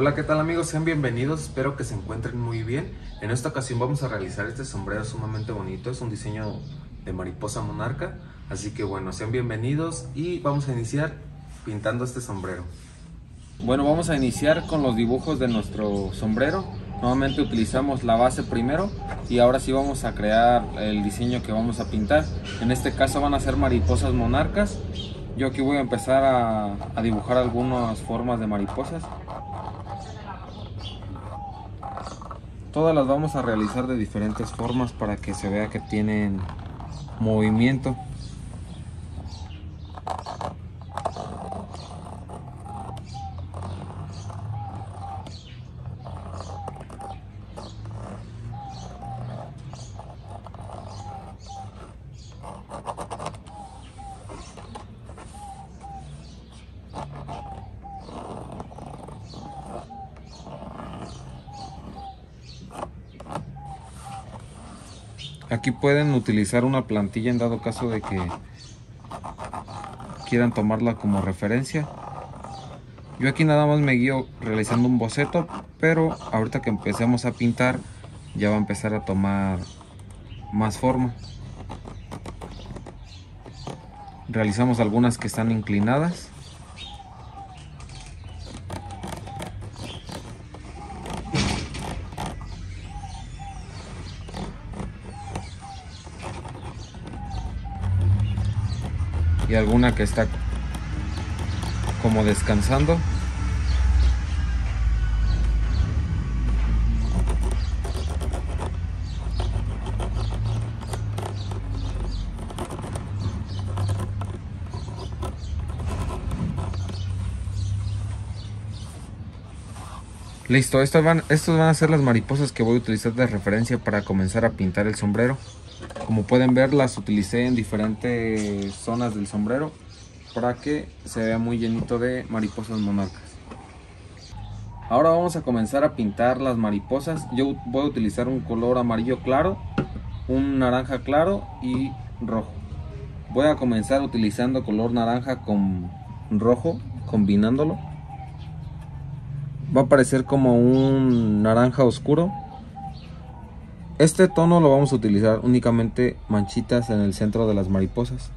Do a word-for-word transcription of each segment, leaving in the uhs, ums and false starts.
Hola, ¿qué tal amigos? Sean bienvenidos, espero que se encuentren muy bien. En esta ocasión vamos a realizar este sombrero sumamente bonito, es un diseño de mariposa monarca. Así que bueno, sean bienvenidos y vamos a iniciar pintando este sombrero. Bueno, vamos a iniciar con los dibujos de nuestro sombrero. Nuevamente utilizamos la base primero y ahora sí vamos a crear el diseño que vamos a pintar. En este caso van a ser mariposas monarcas. Yo aquí voy a empezar a, a dibujar algunas formas de mariposas. Todas las vamos a realizar de diferentes formas para que se vea que tienen movimiento. Aquí pueden utilizar una plantilla en dado caso de que quieran tomarla como referencia. Yo aquí nada más me guío realizando un boceto, pero ahorita que empecemos a pintar ya va a empezar a tomar más forma. Realizamos algunas que están inclinadas. Y alguna que está como descansando. Listo, estos van, estos van a ser las mariposas que voy a utilizar de referencia para comenzar a pintar el sombrero. Como pueden ver, las utilicé en diferentes zonas del sombrero para que se vea muy llenito de mariposas monarcas. Ahora vamos a comenzar a pintar las mariposas. Yo voy a utilizar un color amarillo claro, un naranja claro y rojo. Voy a comenzar utilizando color naranja con rojo, combinándolo. Va a aparecer como un naranja oscuro. Este tono lo vamos a utilizar únicamente manchitas en el centro de las mariposas.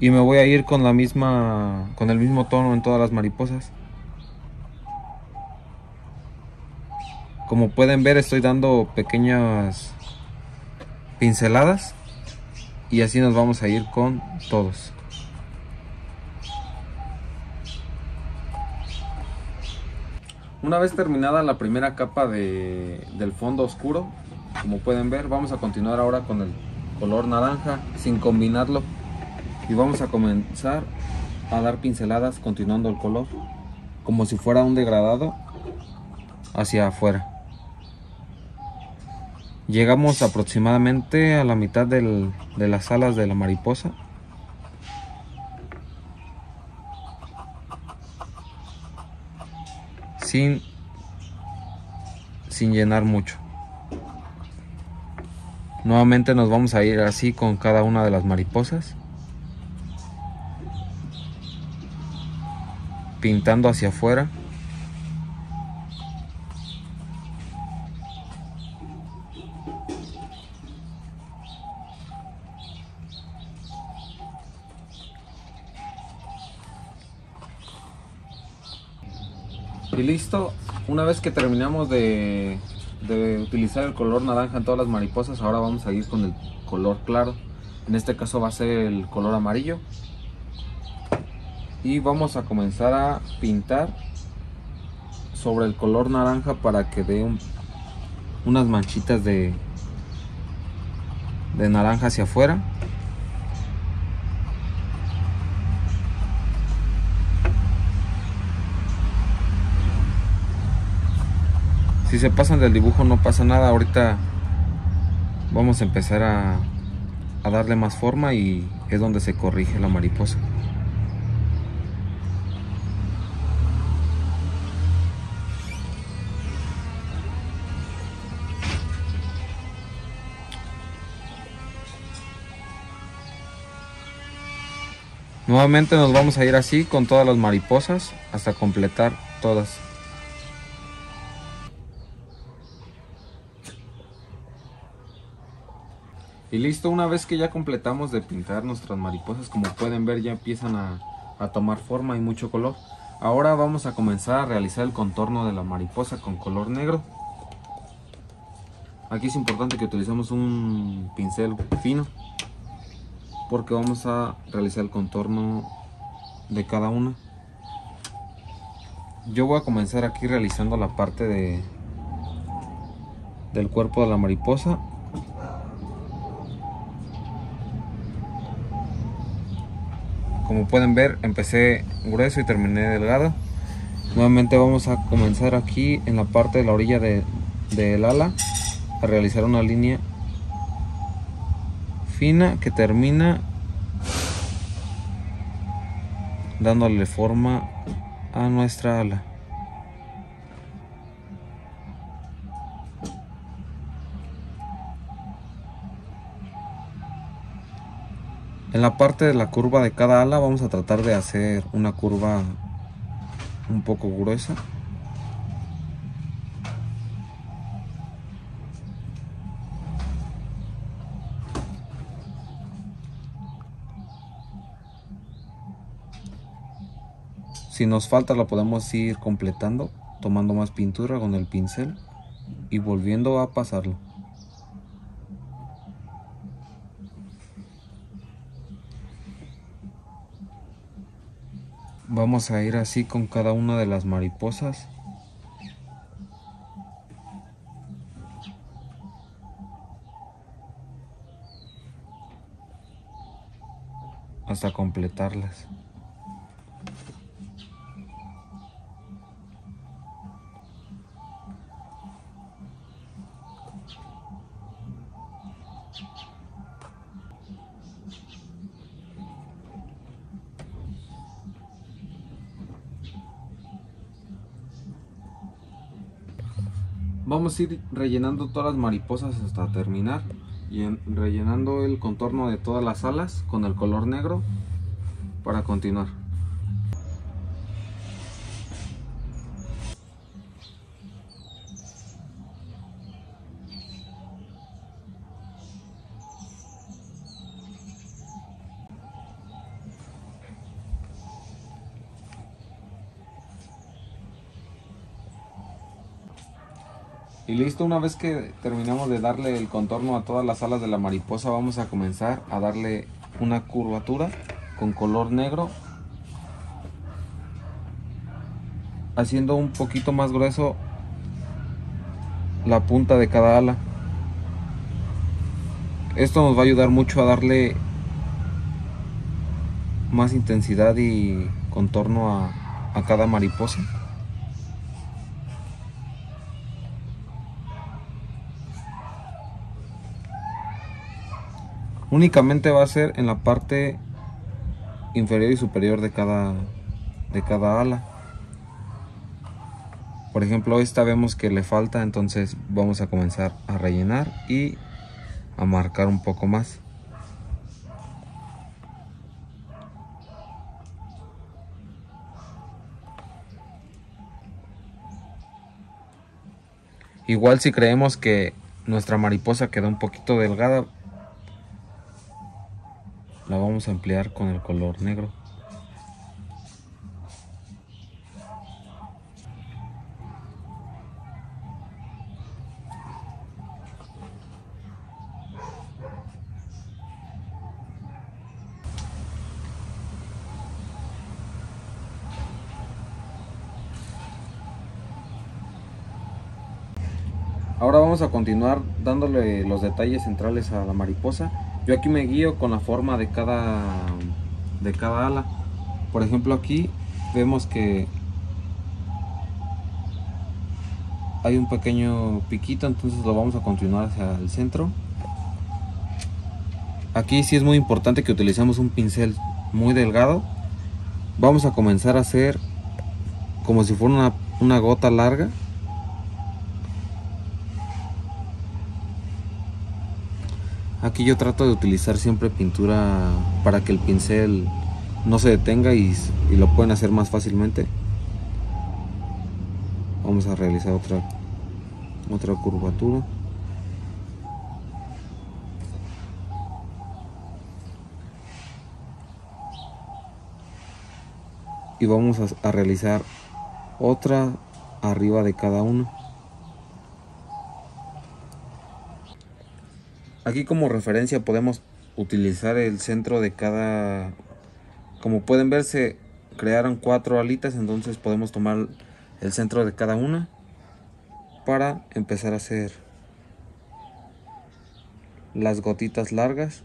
Y me voy a ir con la misma, con el mismo tono en todas las mariposas. Como pueden ver, estoy dando pequeñas pinceladas. Y así nos vamos a ir con todos. Una vez terminada la primera capa de, del fondo oscuro, como pueden ver, vamos a continuar ahora con el color naranja sin combinarlo. Y vamos a comenzar a dar pinceladas continuando el color, como si fuera un degradado hacia afuera. Llegamos aproximadamente a la mitad del, de las alas de la mariposa. Sin, sin llenar mucho. Nuevamente nos vamos a ir así con cada una de las mariposas, pintando hacia afuera. Y listo, una vez que terminamos de, de utilizar el color naranja en todas las mariposas, ahora vamos a ir con el color claro. En este caso va a ser el color amarillo. Y vamos a comenzar a pintar sobre el color naranja para que dé un, unas manchitas de, de naranja hacia afuera. Si se pasan del dibujo no pasa nada, ahorita vamos a empezar a, a darle más forma y es donde se corrige la mariposa. Nuevamente nos vamos a ir así con todas las mariposas hasta completar todas. Y listo, una vez que ya completamos de pintar nuestras mariposas, como pueden ver ya empiezan a, a tomar forma y mucho color. Ahora vamos a comenzar a realizar el contorno de la mariposa con color negro. Aquí es importante que utilicemos un pincel fino, porque vamos a realizar el contorno de cada una. Yo voy a comenzar aquí realizando la parte de, del cuerpo de la mariposa. Como pueden ver, empecé grueso y terminé delgado. Nuevamente vamos a comenzar aquí en la parte de la orilla de, del ala a realizar una línea fina que termina dándole forma a nuestra ala. En la parte de la curva de cada ala vamos a tratar de hacer una curva un poco gruesa. Si nos falta la podemos ir completando, tomando más pintura con el pincel y volviendo a pasarlo. Vamos a ir así con cada una de las mariposas. Hasta completarlas. Vamos a ir rellenando todas las mariposas hasta terminar, y en, rellenando el contorno de todas las alas con el color negro para continuar. Y listo, una vez que terminamos de darle el contorno a todas las alas de la mariposa, vamos a comenzar a darle una curvatura con color negro, haciendo un poquito más grueso la punta de cada ala. Esto nos va a ayudar mucho a darle más intensidad y contorno a, a cada mariposa. Únicamente va a ser en la parte inferior y superior de cada, de cada ala. Por ejemplo, esta vemos que le falta, entonces vamos a comenzar a rellenar y a marcar un poco más. Igual si creemos que nuestra mariposa queda un poquito delgada, la vamos a ampliar con el color negro. Ahora vamos a continuar dándole los detalles centrales a la mariposa. Yo aquí me guío con la forma de cada, de cada ala. Por ejemplo, aquí vemos que hay un pequeño piquito, entonces lo vamos a continuar hacia el centro. Aquí sí es muy importante que utilicemos un pincel muy delgado. Vamos a comenzar a hacer como si fuera una, una gota larga. Aquí yo trato de utilizar siempre pintura para que el pincel no se detenga y, y lo pueden hacer más fácilmente. vamos a realizar otra otra curvatura. Y vamos a, a realizar otra arriba de cada uno. Aquí como referencia podemos utilizar el centro de cada. Como pueden ver, se crearon cuatro alitas, entonces podemos tomar el centro de cada una para empezar a hacer las gotitas largas.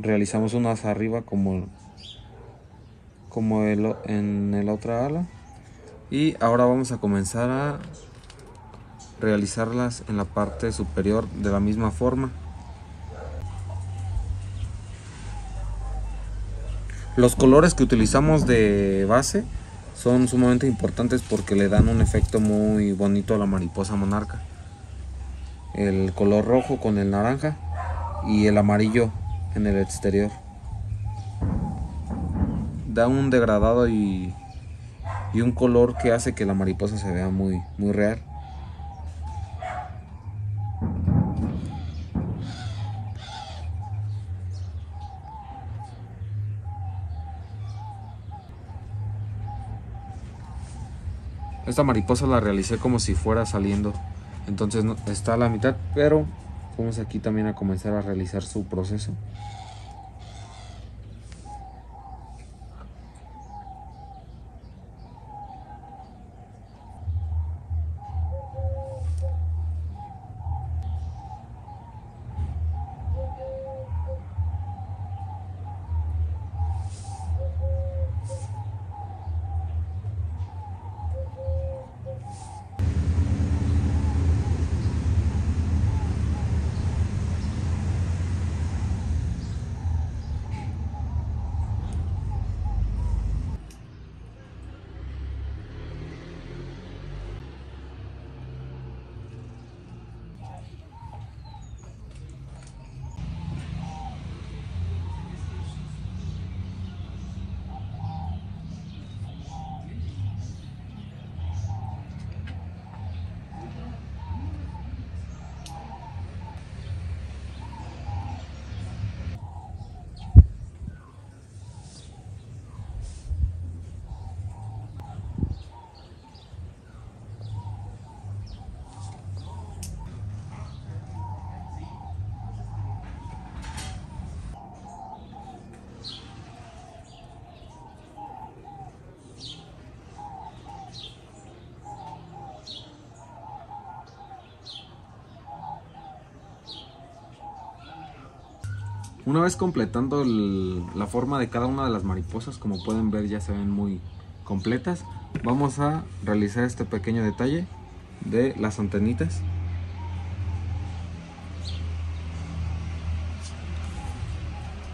Realizamos unas arriba como, como el, en el otra ala. Y ahora vamos a comenzar a realizarlas en la parte superior de la misma forma. Los colores que utilizamos de base son sumamente importantes porque le dan un efecto muy bonito a la mariposa monarca. El color rojo con el naranja y el amarillo en el exterior da un degradado y, y un color que hace que la mariposa se vea muy, muy real. Esta mariposa la realicé como si fuera saliendo, entonces no, está a la mitad, pero vamos aquí también a comenzar a realizar su proceso. Una vez completando el, la forma de cada una de las mariposas, como pueden ver ya se ven muy completas, vamos a realizar este pequeño detalle de las antenitas.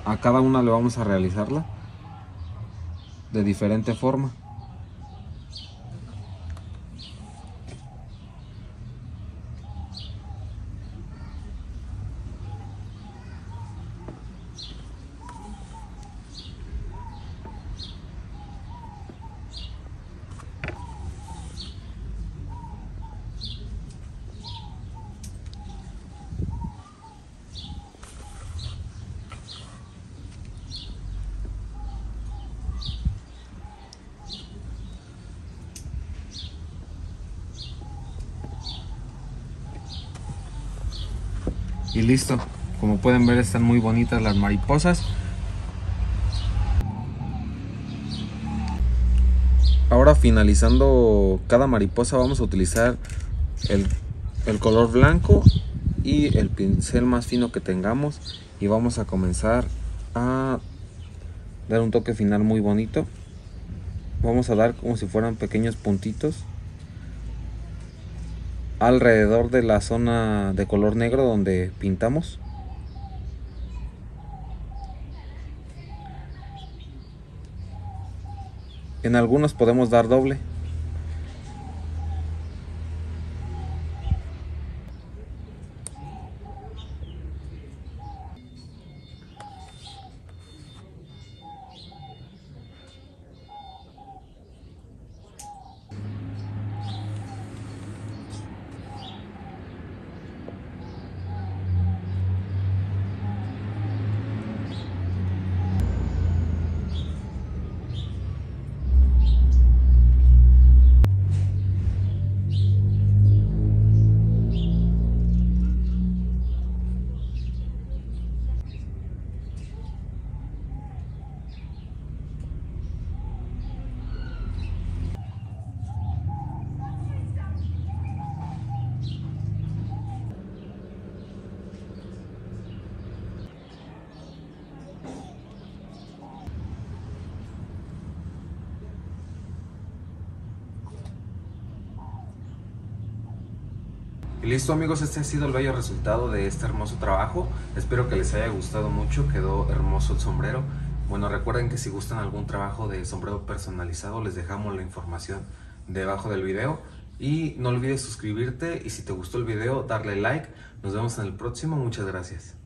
A cada una le vamos a realizarla de diferente forma. Y listo, como pueden ver están muy bonitas las mariposas. Ahora finalizando cada mariposa vamos a utilizar el, el color blanco y el pincel más fino que tengamos. Y vamos a comenzar a dar un toque final muy bonito. Vamos a dar como si fueran pequeños puntitos alrededor de la zona de color negro donde pintamos. En algunos podemos dar doble. Listo amigos, este ha sido el bello resultado de este hermoso trabajo. Espero que les haya gustado mucho, quedó hermoso el sombrero. Bueno, recuerden que si gustan algún trabajo de sombrero personalizado, les dejamos la información debajo del video. Y no olvides suscribirte y si te gustó el video, darle like. Nos vemos en el próximo, muchas gracias.